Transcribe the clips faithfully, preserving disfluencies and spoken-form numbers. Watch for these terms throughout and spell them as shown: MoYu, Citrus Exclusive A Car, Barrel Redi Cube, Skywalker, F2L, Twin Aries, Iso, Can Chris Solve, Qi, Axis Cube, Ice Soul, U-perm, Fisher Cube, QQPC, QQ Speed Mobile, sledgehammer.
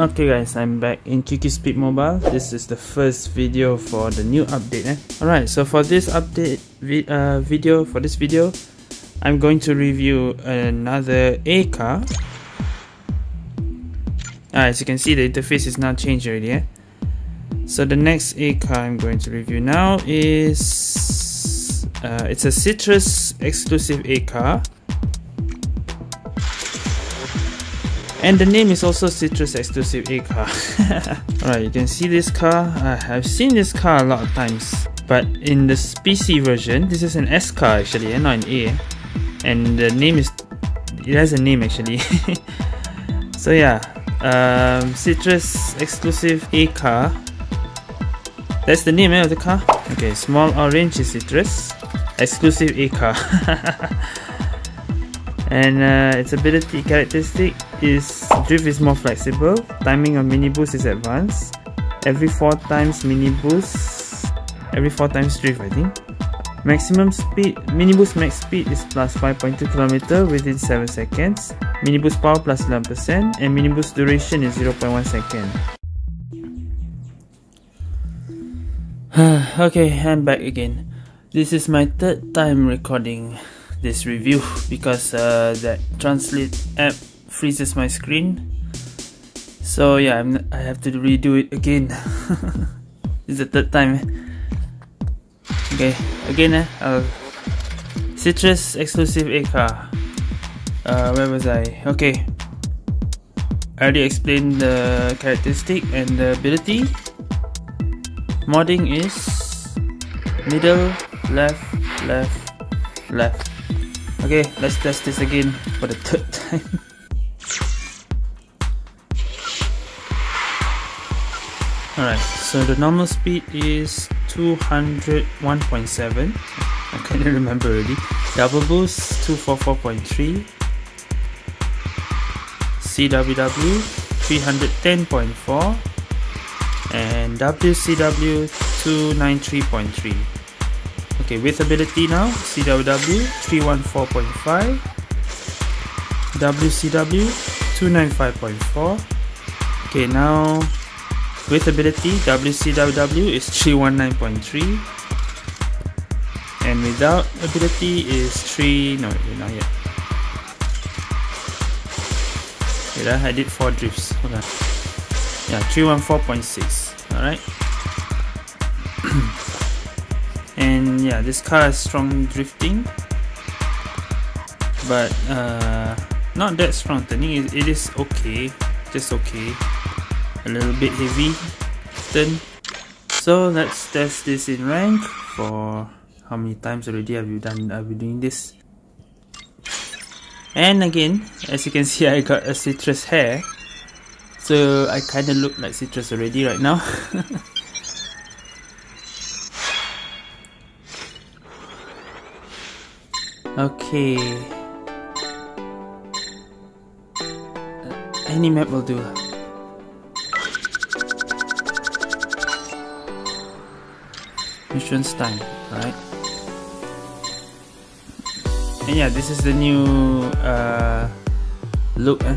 Okay guys, I'm back in Q Q Speed Mobile. This is the first video for the new update. Eh? Alright, so for this update vi uh, video, for this video, I'm going to review another A car. Ah, as you can see, the interface is now changed already. Eh? So the next A car I'm going to review now is uh, it's a Citrus Exclusive A car. And the name is also Citrus Exclusive A car. Alright, you can see this car. Uh, I've seen this car a lot of times. But in the P C version, this is an S car actually, and not an A. And the name is... It has a name actually. So yeah, um, Citrus Exclusive A car. That's the name eh, of the car. Okay, small orange is Citrus. Exclusive A car. And uh, its ability characteristic is drift is more flexible, timing of mini boost is advanced, every four times mini boost, every four times drift I think. Maximum speed, mini boost max speed is plus five point two kilometers within seven seconds, mini boost power plus eleven percent, and mini boost duration is zero point one second. Okay, I'm back again. This is my third time recording this review because uh, that translate app freezes my screen, so yeah, I'm not, I have to redo it again. This is the third time eh? Okay, again eh, I'll... Citrus Exclusive A car. Uh, where was I? Okay, I already explained the characteristic and the ability. Modding is middle, left, left, left. Okay, let's test this again for the third time. Alright, so the normal speed is two hundred one point seven. I can't remember already. Double boost two forty-four point three. C W W three ten point four. And W C W two ninety-three point three. Okay, with ability now, C W W three fourteen point five, W C W two ninety-five point four. Okay, now with ability, W C W W is three nineteen point three, and without ability is three. No, not yet. Wait, I did four drifts. Hold on. Yeah, three fourteen point six. All right. And yeah, this car is strong drifting, but uh, not that strong turning. It, it is okay, just okay. A little bit heavy turn. So let's test this in rank. For how many times already have you done? I've been doing this. And again, as you can see, I got a citrus hair, so I kind of look like citrus already right now. Okay, any map will do. Missions time, right? And yeah, this is the new uh, look eh?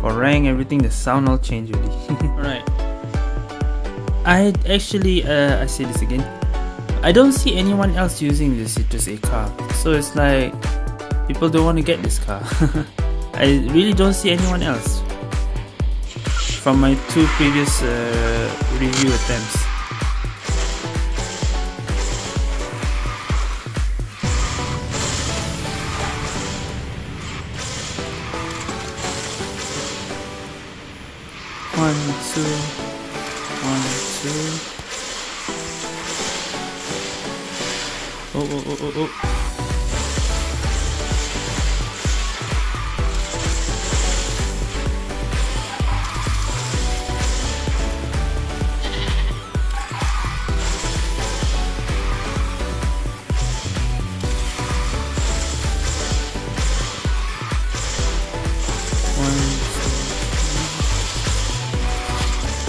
For rank, everything, the sound all changed already. Alright, I actually, uh, I say this again, I don't see anyone else using the Citrus A car, so it's like people don't want to get this car. I really don't see anyone else from my two previous uh, review attempts. One, two, one, two. Oh, oh, oh, oh, oh. One,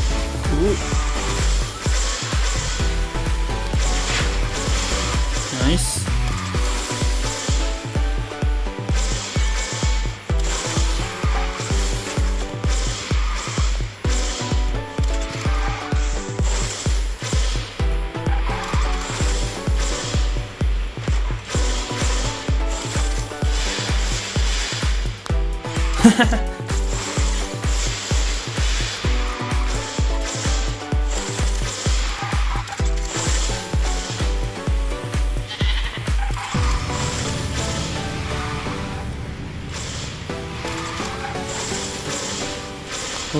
two, three. Ooh. Nice.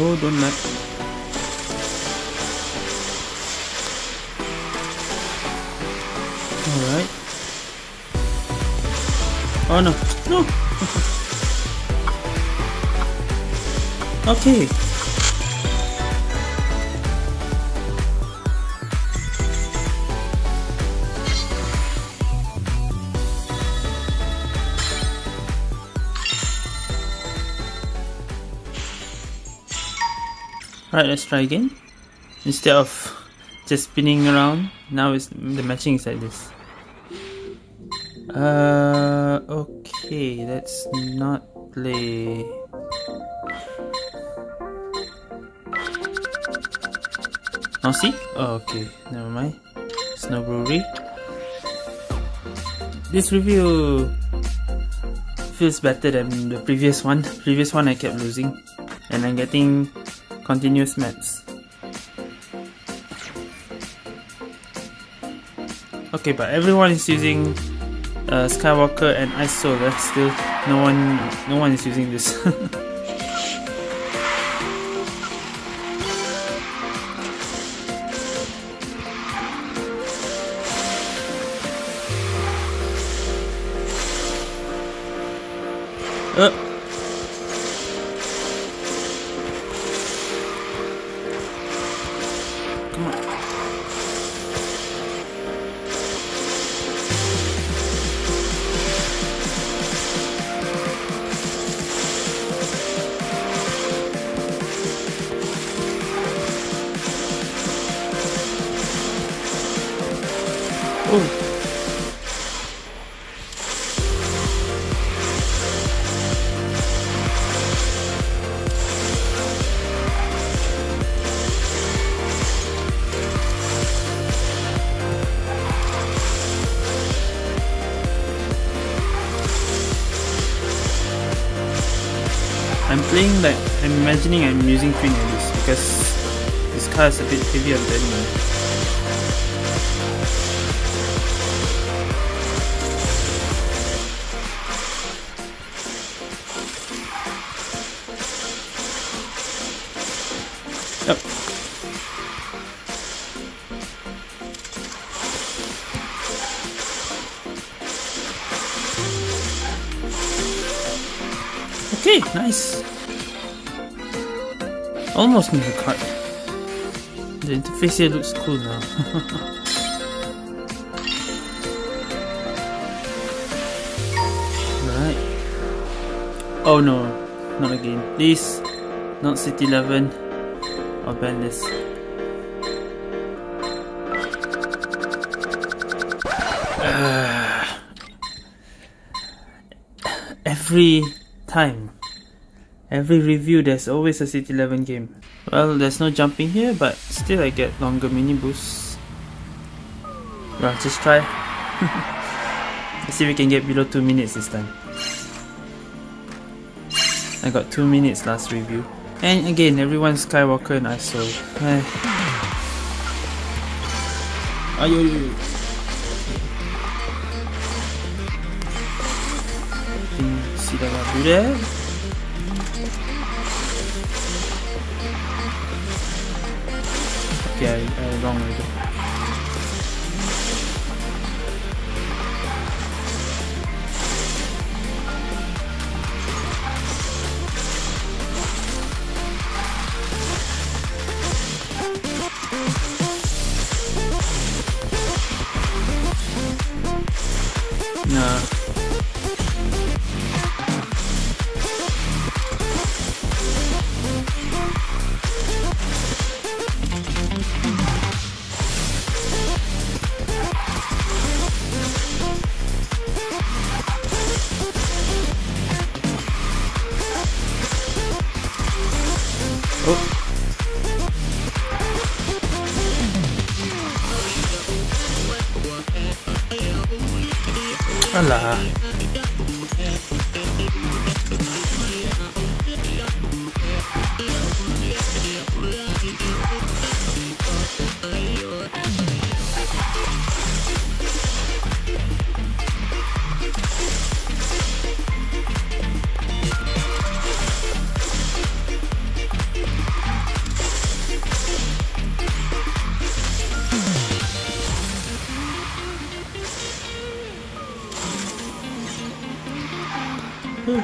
Oh, don't knock. Alright. Oh no, no! Okay. Alright, let's try again. Instead of just spinning around, now it's, the matching is like this. Uh, okay, let's not play. Now see? Oh, okay, never mind. Snow Brewery. This review feels better than the previous one. Previous one I kept losing, and I'm getting continuous maps. Okay, but everyone is using Uh, Skywalker and Ice Soul, right? Still, no one, no one is using this. uh. Come on. Oh. I'm playing like I'm imagining I'm using Twin Aries because this car is a bit heavier than me. Oh. Okay, nice. Almost made a cut. The interface here looks cool now. Right. Oh no, not again. Please, not City eleven. I'll ban this. Uh, every time, every review, there's always a City eleven game. Well, there's no jumping here, but still I get longer mini boosts. Well, just try. Let's see if we can get below two minutes this time. I got two minutes last review. And again, everyone's Skywalker and Iso. Ay, ay, ay. I can see that I'll do that. Okay, I, I wrong with it. No. Oh. Alah. Alright,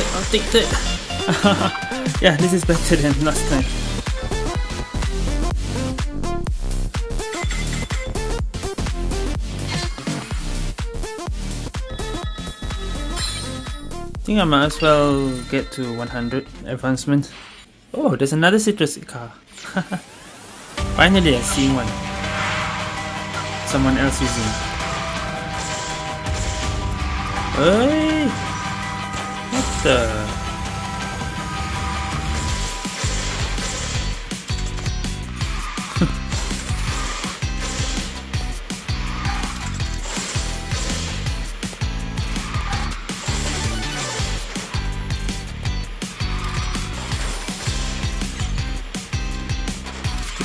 I'll take that. Yeah, this is better than last time. I think I might as well get to one hundred advancement. Oh, there's another Citrus car. Finally, I see one. Someone else using. Hey! What the?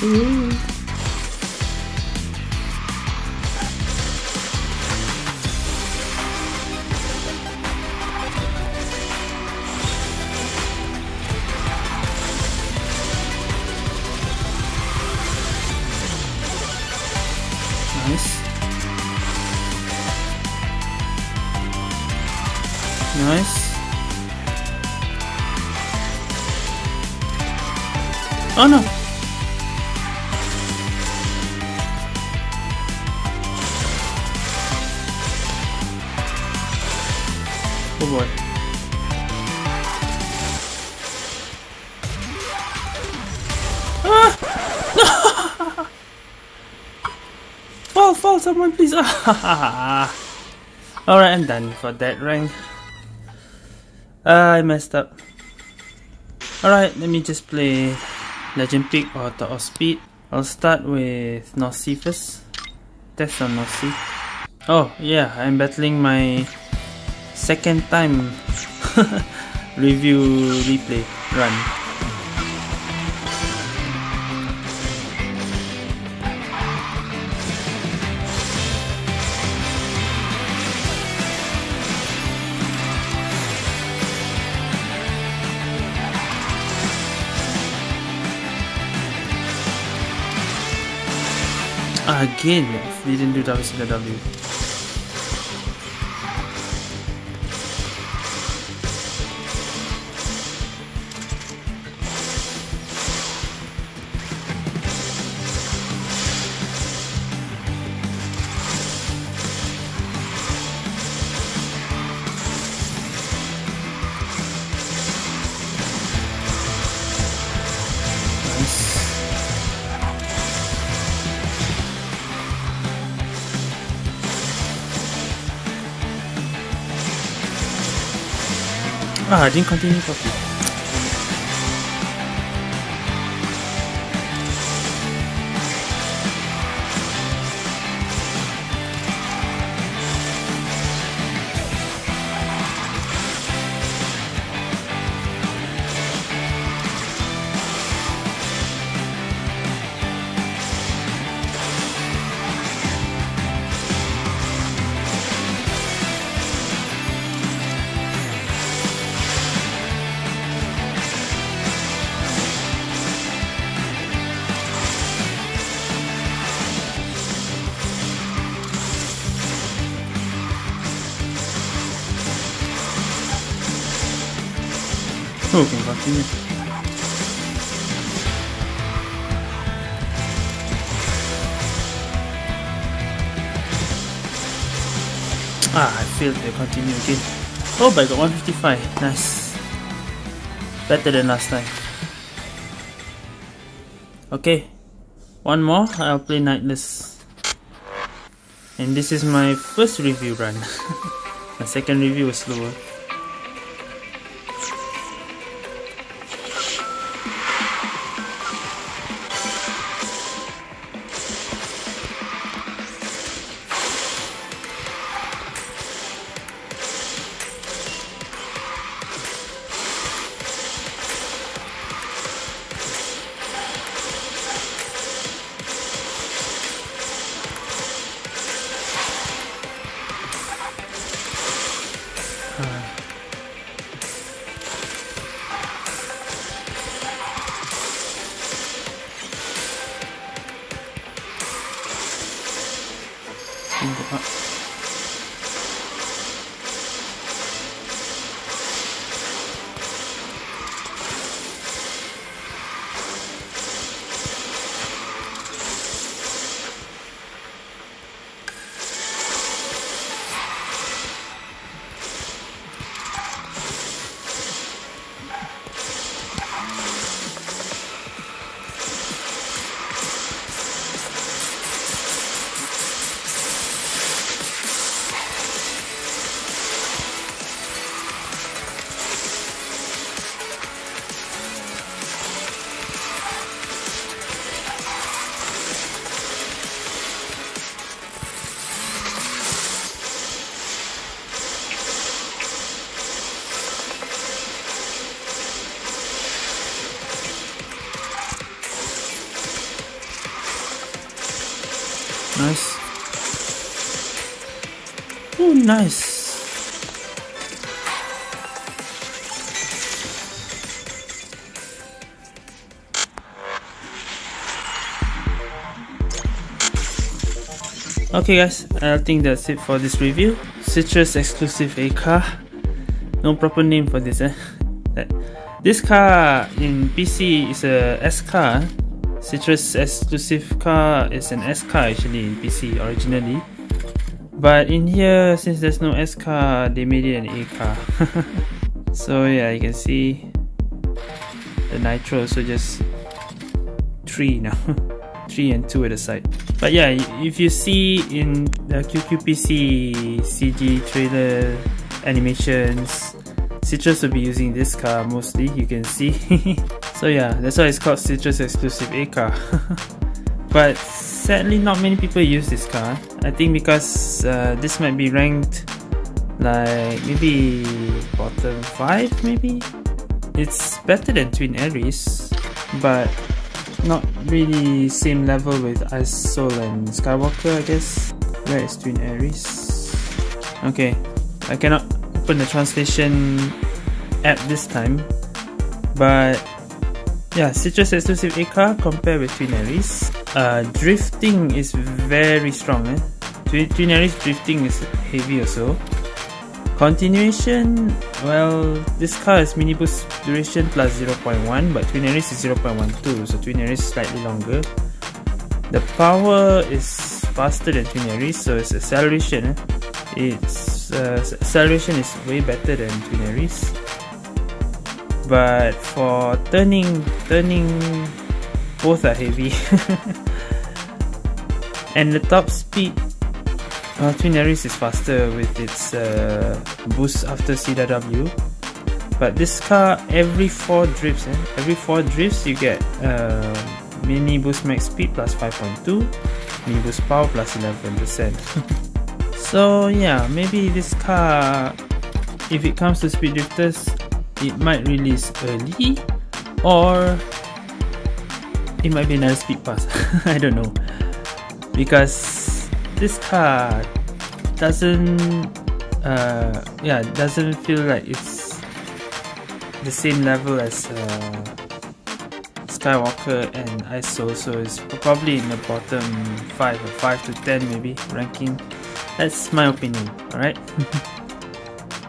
Ooh. Nice. Nice. Oh no. Oh boy. Ah! Fall, fall, someone please. Alright, I'm done for that rank. Uh, I messed up. Alright, let me just play Legend Peak or Top of Speed. I'll start with North-Sea first. That's on North-Sea. Oh yeah, I'm battling my second time review replay run. Again, we didn't do W C W. Ah, I didn't continue properly. Oh, we can continue. Ah, I failed to continue again. Oh, but I got one fifty-five. Nice. Better than last time. Okay. One more, I'll play Nightless. And this is my first review run. My second review was slower. think about it. Nice. Oh, nice. Okay guys, I think that's it for this review. Citrus Exclusive A Car. No proper name for this, eh? This car in P C is a S car. Citrus Exclusive Car is an S car actually in P C originally, but in here, since there's no S car, they made it an A car. So yeah, you can see the nitro, so just three now. three and two at the side. But yeah, if you see in the Q Q P C C G trailer animations, Citrus will be using this car mostly, you can see. So yeah, that's why it's called Citrus Exclusive A Car. But sadly not many people use this car. I think because uh, this might be ranked like maybe bottom five maybe? It's better than Twin Aries, but not really same level with Ice Soul and Skywalker I guess. Where is Twin Aries? Okay, I cannot open the translation app this time, but yeah, Citrus Exclusive A Car compared with Twin Aries. Uh, drifting is very strong. Eh? Twin, Twin Aries drifting is heavy also. Continuation, well, this car is minibus duration plus zero point one, but Twin Aries is zero point one two, so Twin Aries is slightly longer. The power is faster than Twin Aries, so its acceleration, eh? its uh, acceleration is way better than Twin Aries. But for turning, turning, both are heavy. And the top speed, uh, Twin Aries is faster with its uh, boost after C W. But this car, every four drifts, eh? every four drifts you get uh, mini boost max speed plus five point two, mini boost power plus eleven percent. So yeah, maybe this car, if it comes to speed drifters, it might release early, or it might be another speed pass. I don't know, because this car doesn't uh, yeah doesn't feel like it's the same level as uh, Skywalker and Iso, so it's probably in the bottom five or five to ten maybe ranking. That's my opinion, alright?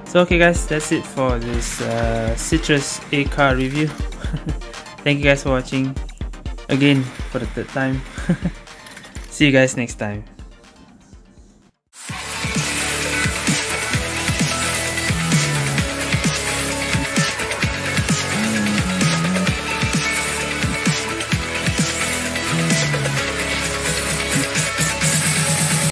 So okay guys, that's it for this uh, Citrus A Car review. Thank you guys for watching again for the third time. See you guys next time.